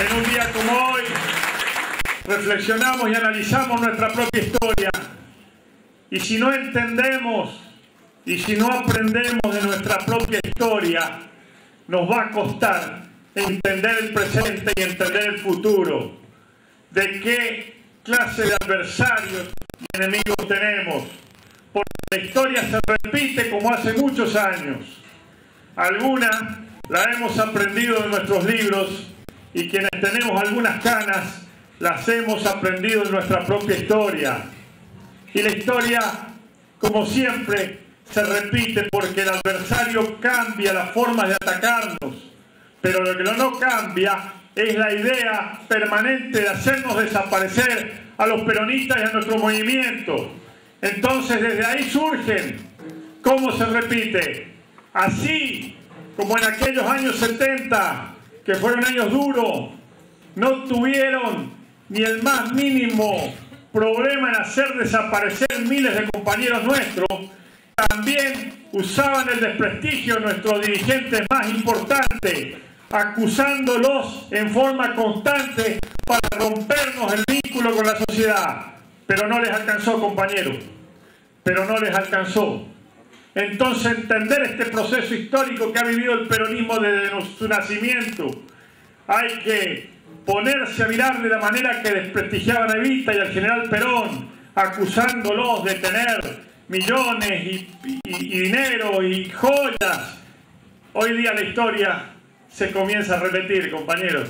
en un día como hoy reflexionamos y analizamos nuestra propia historia, y si no entendemos y si no aprendemos de nuestra propia historia, nos va a costar entender el presente y entender el futuro, de qué clase de adversarios y enemigos tenemos, porque la historia se repite como hace muchos años. Alguna la hemos aprendido de nuestros libros, y quienes tenemos algunas canas las hemos aprendido en nuestra propia historia, y la historia, como siempre, se repite porque el adversario cambia las formas de atacarnos, pero lo que no cambia es la idea permanente de hacernos desaparecer a los peronistas y a nuestro movimiento. Entonces desde ahí surgen, ¿cómo se repite? Así como en aquellos años 70, que fueron años duros, no tuvieron ni el más mínimo problema en hacer desaparecer miles de compañeros nuestros, también usaban el desprestigio de nuestros dirigentes más importantes, acusándolos en forma constante para rompernos el vínculo con la sociedad. Pero no les alcanzó, compañeros, pero no les alcanzó. Entonces, entender este proceso histórico que ha vivido el peronismo desde su nacimiento, hay que ponerse a mirar de la manera que desprestigiaban a Evita y al general Perón, acusándolos de tener millones y dinero y joyas. Hoy día la historia se comienza a repetir, compañeros.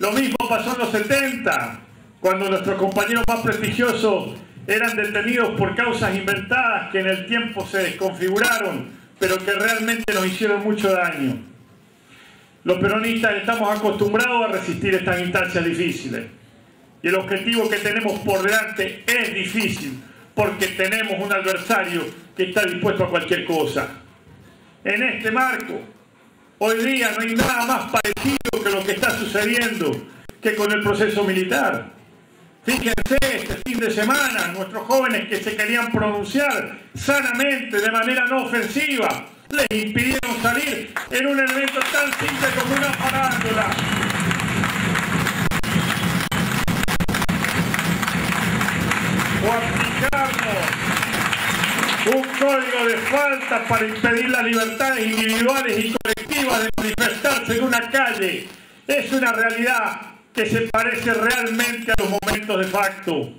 Lo mismo pasó en los 70, cuando nuestros compañeros más prestigiosos eran detenidos por causas inventadas que en el tiempo se desconfiguraron, pero que realmente nos hicieron mucho daño. Los peronistas estamos acostumbrados a resistir estas instancias difíciles, y el objetivo que tenemos por delante es difícil, porque tenemos un adversario que está dispuesto a cualquier cosa. En este marco, hoy día no hay nada más parecido que lo que está sucediendo que con el proceso militar. Fíjense, este fin de semana, nuestros jóvenes que se querían pronunciar sanamente, de manera no ofensiva, les impidieron salir en un elemento tan simple como una parándola. O aplicarnos un código de falta para impedir las libertades individuales y colectivas de manifestarse en una calle. Es una realidad que se parece realmente a los momentos de facto.